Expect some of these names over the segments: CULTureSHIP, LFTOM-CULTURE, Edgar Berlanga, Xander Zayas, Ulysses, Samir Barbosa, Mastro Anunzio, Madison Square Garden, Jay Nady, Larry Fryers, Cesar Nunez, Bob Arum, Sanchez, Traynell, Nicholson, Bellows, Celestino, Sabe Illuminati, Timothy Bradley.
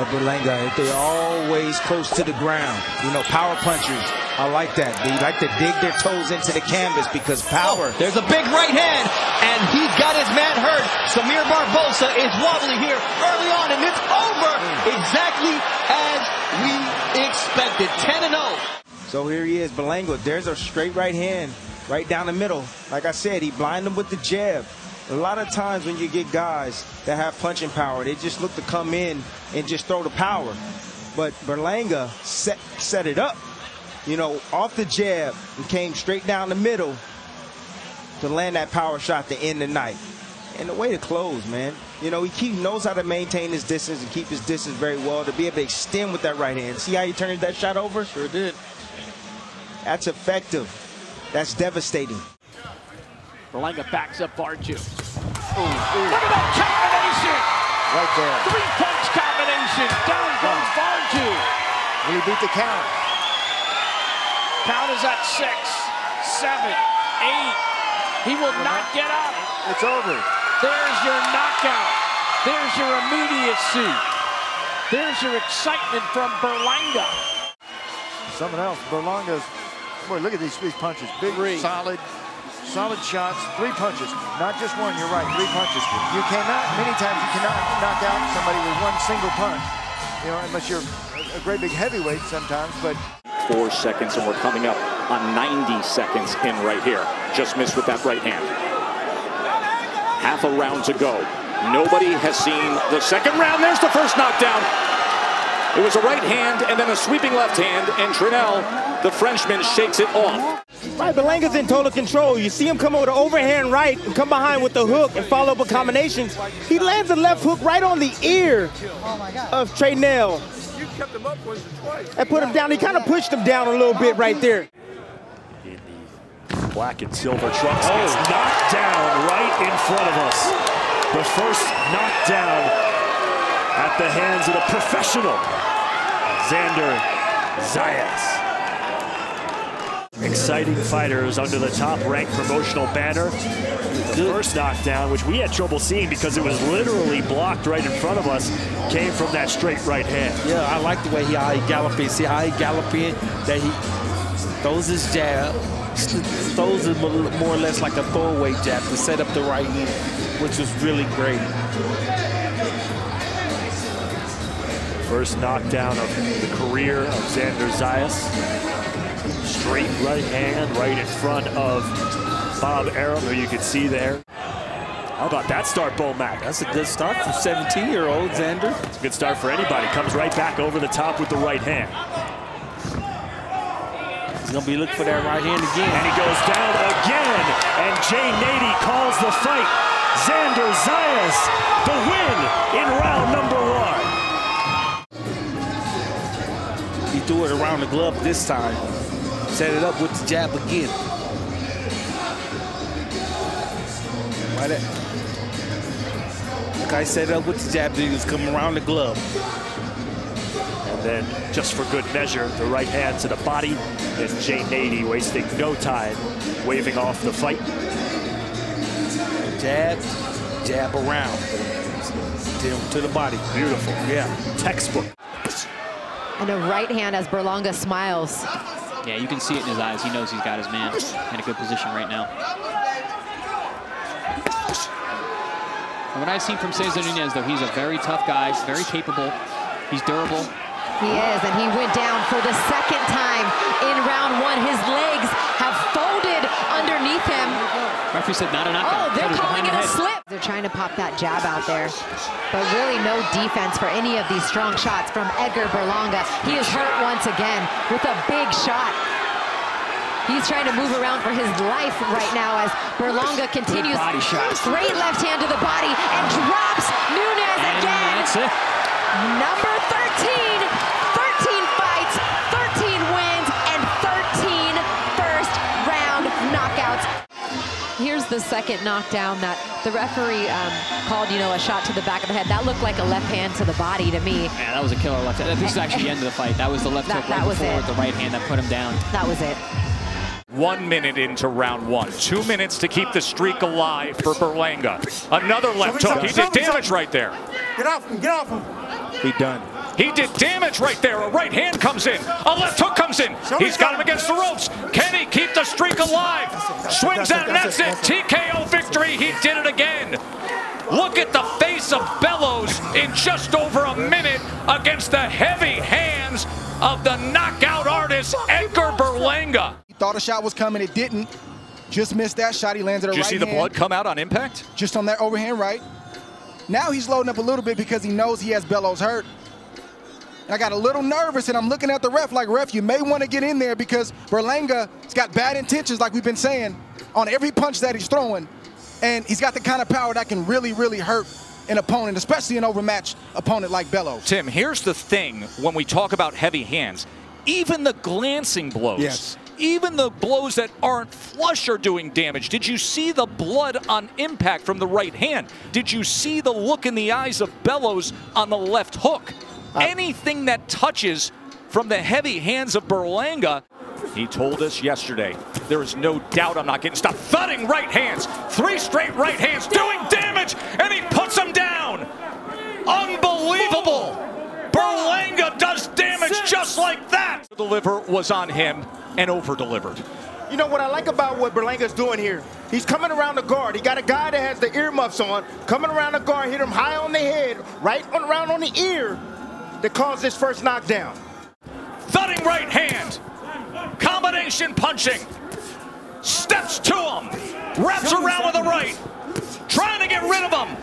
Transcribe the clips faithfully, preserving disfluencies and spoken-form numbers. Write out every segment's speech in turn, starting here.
of Berlanga. They're always close to the ground. You know, power punchers. I like that. They like to dig their toes into the canvas because power. Oh, there's a big right hand, and he's got his man hurt. Samir Barbosa is wobbly here early on, and it's over exactly as we expected. ten and oh. So here he is, Berlanga. There's a straight right hand right down the middle. Like I said, he blinded him with the jab. A lot of times when you get guys that have punching power, they just look to come in and just throw the power. But Berlanga set, set it up, you know, off the jab and came straight down the middle to land that power shot to end the night. And the way to close, man. You know, he keep, knows how to maintain his distance and keep his distance very well to be able to extend with that right hand. See how he turned that shot over? Sure did. That's effective. That's devastating. Berlanga backs up bar two. Ooh, ooh. Look at that combination! Right there. Three-punch combination. Down goes bar two. Will he beat the count? Count is at six, seven, eight. He will uh-huh. not get up. It's over. There's your knockout. There's your immediacy. There's your excitement from Berlanga. Something else. Berlanga's, boy, look at these, these punches. Big, Three. solid. Solid shots, three punches, not just one, you're right, three punches. You cannot, many times you cannot knock out somebody with one single punch, you know, unless you're a great big heavyweight sometimes, but. Four seconds, and we're coming up on ninety seconds in right here. Just missed with that right hand. Half a round to go. Nobody has seen the second round. There's the first knockdown. It was a right hand and then a sweeping left hand, and Traynell, the Frenchman, shakes it off. Right, Berlanga's in total control. You see him come over the overhand right and come behind with the hook and follow up with combinations. He lands a left hook right on the ear of Traynell. You kept him up once or twice. And put him down. He kind of pushed him down a little bit right there. In the black and silver trucks. Oh, gets knocked down right in front of us. The first knockdown at the hands of the professional, Xander Zayas. Exciting fighters under the top-ranked promotional banner. The first knockdown, which we had trouble seeing because it was literally blocked right in front of us, came from that straight right hand. Yeah, I like the way he, how he galloping. See how he galloping, that he throws his jab, throws it more or less like a throwaway jab to set up the right hand, which was really great. First knockdown of the career of Xander Zayas. Straight right hand right in front of Bob Arum, who you can see there. How about that start, Bo Mack? That's a good start for seventeen-year-old Xander. It's a good start for anybody. Comes right back over the top with the right hand. He's going to be looking for that right hand again. And he goes down again. And Jay Nady calls the fight. Xander Zayas, the win in round number one. He threw it around the glove this time. Set it up with the jab again. Right at. Guy set it up with the jab, he was coming around the glove. And then, just for good measure, the right hand to the body. And Jay Nady wasting no time, waving off the fight. Jab, jab around. To the body. Beautiful. Yeah. Textbook. And a right hand as Berlanga smiles. Yeah, you can see it in his eyes. He knows he's got his man in a good position right now. And what I've seen from Cesar Nunez, though, he's a very tough guy, very capable. He's durable. He is, and he went down for the second time in round one. His legs have folded underneath him. Referee said not a knockout. Oh, they're calling it a slip. They're trying to pop that jab out there, but really no defense for any of these strong shots from Edgar Berlanga. He is hurt once again with a big shot. He's trying to move around for his life right now as Berlanga continues. Body shot. Straight left hand to the body and drops Nunez and again. That's it. Number thirteen. Here's the second knockdown that the referee um, called, you know, a shot to the back of the head. That looked like a left hand to the body to me. Yeah, that was a killer left hand. This is actually the end of the fight. That was the left that, hook right before with the right hand that put him down. That was it. One minute into round one. Two minutes to keep the streak alive for Berlanga. Another left hook. He did damage right there. Get off him. Get off him. He done. He did damage right there. A right hand comes in. A left hook comes in. He's got him against the ropes. Can he keep the streak alive? Swings out and that's it. T K O victory. He did it again. Look at the face of Bellows in just over a minute against the heavy hands of the knockout artist, Edgar Berlanga. He thought a shot was coming. It didn't. Just missed that shot. He landed a right hand. Did you see the blood come out on impact? Just on that overhand right. Now he's loading up a little bit because he knows he has Bellows hurt. And I got a little nervous, and I'm looking at the ref like, ref, you may want to get in there because Berlanga's got bad intentions, like we've been saying, on every punch that he's throwing. And he's got the kind of power that can really, really hurt an opponent, especially an overmatched opponent like Bellows. Tim, here's the thing when we talk about heavy hands. Even the glancing blows. Yes. Even the blows that aren't flush are doing damage. Did you see the blood on impact from the right hand? Did you see the look in the eyes of Bellows on the left hook? Uh, Anything that touches from the heavy hands of Berlanga. He told us yesterday, there is no doubt I'm not getting stopped. Thudding right hands, three straight right hands, doing damage, and he puts him down. Unbelievable. Berlanga does damage just like that. The deliver was on him. And over-delivered. You know what I like about what Berlanga's doing here? He's coming around the guard. He got a guy that has the earmuffs on, coming around the guard, hit him high on the head, right on, around on the ear, that caused this first knockdown. Thudding right hand, combination punching, steps to him, wraps around with the right, trying to get rid of him.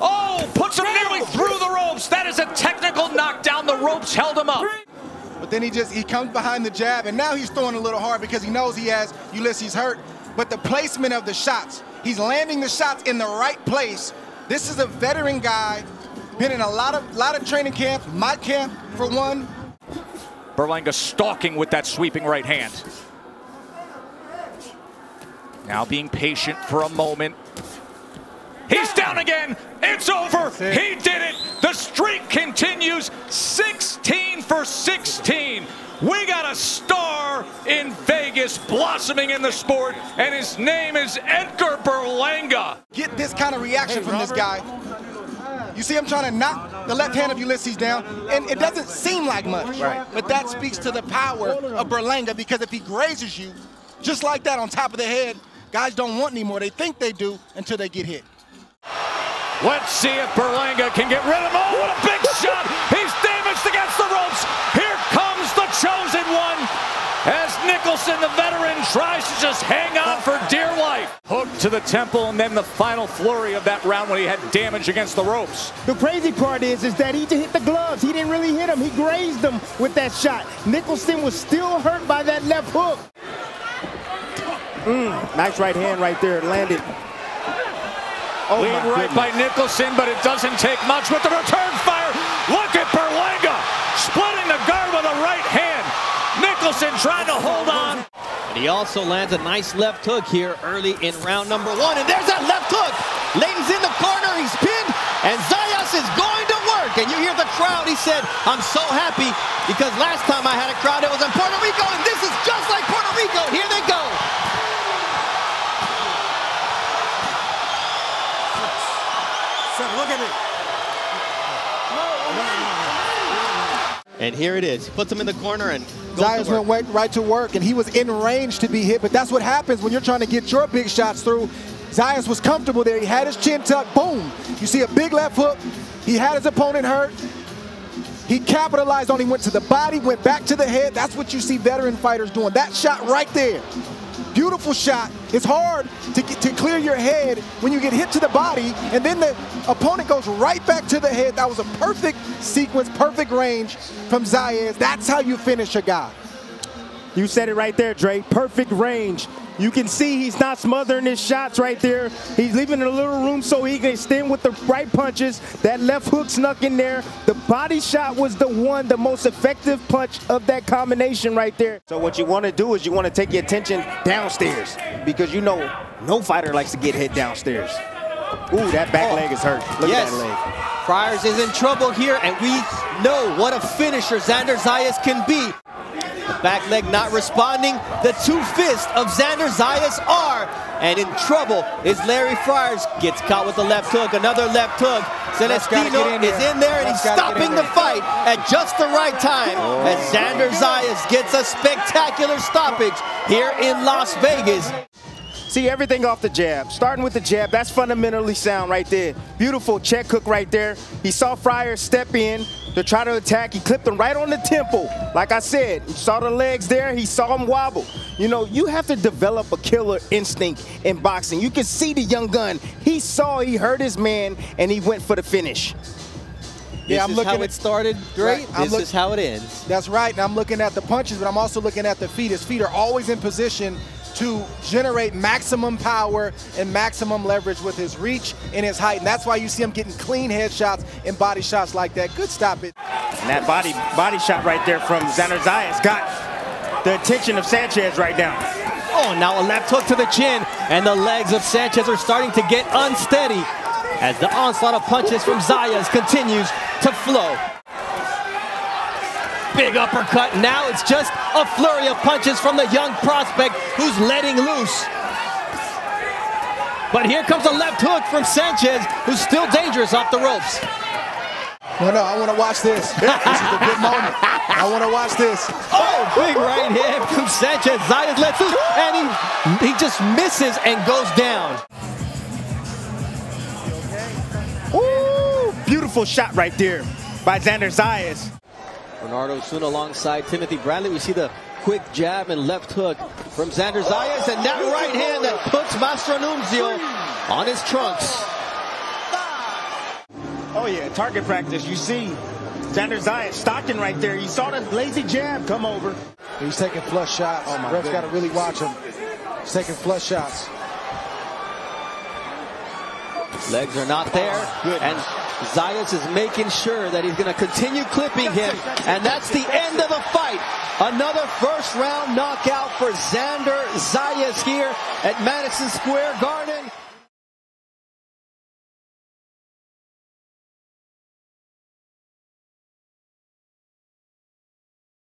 Oh, puts him nearly through the ropes. That is a technical knockdown. The ropes held him up. But then he just, he comes behind the jab, and now he's throwing a little hard because he knows he has Ulysses hurt. But the placement of the shots, he's landing the shots in the right place. This is a veteran guy, been in a lot of, lot of training camps, my camp for one. Berlanga stalking with that sweeping right hand. Now being patient for a moment. He's down again. It's over. It. He did it. The streak continues. sixteen for sixteen. We got a star in Vegas blossoming in the sport, and his name is Edgar Berlanga. Get this kind of reaction hey, from Robert. This guy. You see him trying to knock the left hand of Ulysses down, and it doesn't seem like much. Right. But that speaks to the power of Berlanga, because if he grazes you just like that on top of the head, guys don't want anymore. They think they do until they get hit. Let's see if Berlanga can get rid of him. Oh, what a big shot. He's damaged against the ropes. Here comes the chosen one as Nicholson, the veteran, tries to just hang on for dear life. Hook to the temple, and then the final flurry of that round when he had damage against the ropes. The crazy part is, is that he hit the gloves. He didn't really hit him. He grazed him with that shot. Nicholson was still hurt by that left hook. Mm, nice right hand right there. It landed. Oh, lead right by Nicholson, but it doesn't take much with the return fire. Look at Berlanga splitting the guard with a right hand. Nicholson trying to hold on. And he also lands a nice left hook here early in round number one. And there's that left hook. Layton's in the corner. He's pinned. And Zayas is going to work. And you hear the crowd. He said, I'm so happy because last time I had a crowd, it was in Puerto Rico. And this is just like Puerto Rico. Here they go. Look at it. And here it is. Puts him in the corner and Zayas went right, right to work, and he was in range to be hit, but that's what happens when you're trying to get your big shots through. Zayas was comfortable there. He had his chin tucked. Boom. You see a big left hook. He had his opponent hurt. He capitalized on it. He went to the body, went back to the head. That's what you see veteran fighters doing. That shot right there. Beautiful shot. It's hard to, get, to clear your head when you get hit to the body, and then the opponent goes right back to the head. That was a perfect sequence, perfect range from Zayas. That's how you finish a guy. You said it right there, Dre. Perfect range. You can see he's not smothering his shots right there. He's leaving a little room so he can extend with the right punches. That left hook snuck in there. The body shot was the one, the most effective punch of that combination right there. So what you want to do is you want to take your attention downstairs, because you know no fighter likes to get hit downstairs. Ooh, that back oh. leg is hurt. Look yes. at that leg. Fryers is in trouble here, and we know what a finisher Xander Zayas can be. The back leg not responding. The two fists of Xander Zayas are and in trouble is Larry Fryers. Gets caught with the left hook, another left hook. Celestino in is in there, and he's stopping the fight at just the right time oh. as Xander Zayas gets a spectacular stoppage here in Las Vegas. See everything off the jab, starting with the jab. That's fundamentally sound right there. Beautiful check hook right there. He saw Fryers step in to try to attack. He clipped him right on the temple. Like I said, you saw the legs there. He saw him wobble. You know, you have to develop a killer instinct in boxing. You can see the young gun. He saw, he heard his man, and he went for the finish. Yeah, this I'm is looking how at, it started great. Right, this look, is how it ends. That's right, and I'm looking at the punches, but I'm also looking at the feet. His feet are always in position to generate maximum power and maximum leverage with his reach and his height. And that's why you see him getting clean headshots and body shots like that. Good stop it. And that body body shot right there from Xander Zayas got the attention of Sanchez right now. Oh, now a left hook to the chin, and the legs of Sanchez are starting to get unsteady as the onslaught of punches from Zayas continues to flow. Big uppercut. Now it's just a flurry of punches from the young prospect who's letting loose. But here comes a left hook from Sanchez, who's still dangerous off the ropes. No, no, I want to watch this. This is a good moment. I want to watch this. Oh, big right hand from Sanchez. Zayas lets loose, and he, he just misses and goes down. Ooh, beautiful shot right there by Xander Zayas. Bernardo soon alongside Timothy Bradley. We see the quick jab and left hook from Xander Zayas, and that right hand that puts Mastro Anunzio on his trunks. Oh yeah, target practice. You see Xander Zayas Stockton right there. You saw the lazy jab come over. He's taking flush shots. Oh my Ref's got to really watch him. He's taking flush shots. Legs are not there. Good. And Zayas is making sure that he's going to continue clipping him, and that's the end of the fight. Another first round knockout for Xander Zayas here at Madison Square Garden.